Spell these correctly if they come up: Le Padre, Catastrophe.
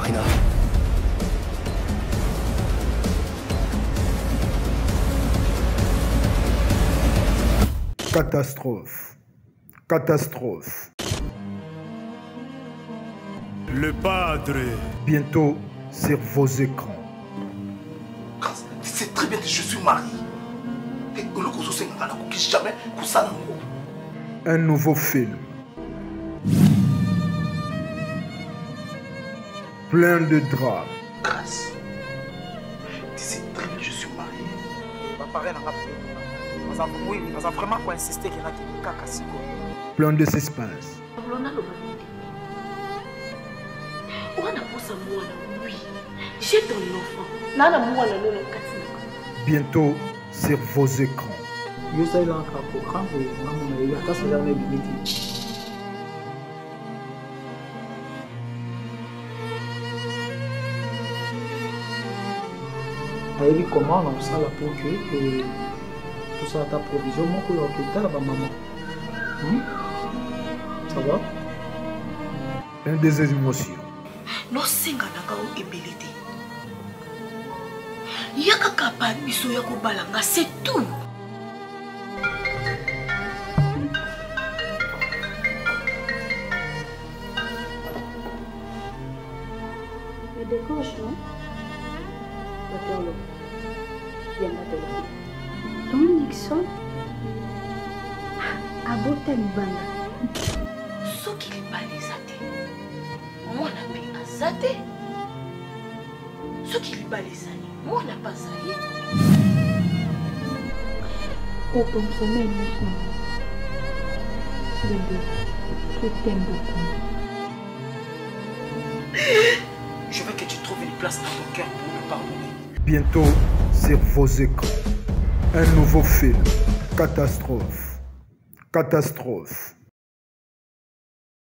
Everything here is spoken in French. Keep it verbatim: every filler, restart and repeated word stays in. imaginado. Catastrophe. Catastrophe. Le Padre. Bientôt sur vos écrans. Tu sais très bien que je suis marié. Un nouveau film. Plein de drames. Grâce. Tu sais très bien que je suis marié. Plein de suspense. J'ai ton enfant. Bientôt sur vos écrans. Comment on ça pour que tout ça ta provision maman. Ça va? Un des émotions. No singa nakao ability. Yaka kapa miso yako balanga c'est tout. Le décoche non? Attends-le. Il y en a d'autres. Ton Nixon a beau t'en bana. Ce qu'il n'y a pas les athées. Moi n'a pas azaté. Ce qui lui bat les années, moi n'a pas azaté. Oh, comme ça, mais nous bébé, je t'aime beaucoup. Je veux que tu trouves une place dans ton cœur pour me pardonner. Bientôt, c'est vos échos. Un nouveau film. Catastrophe. Catastrophe.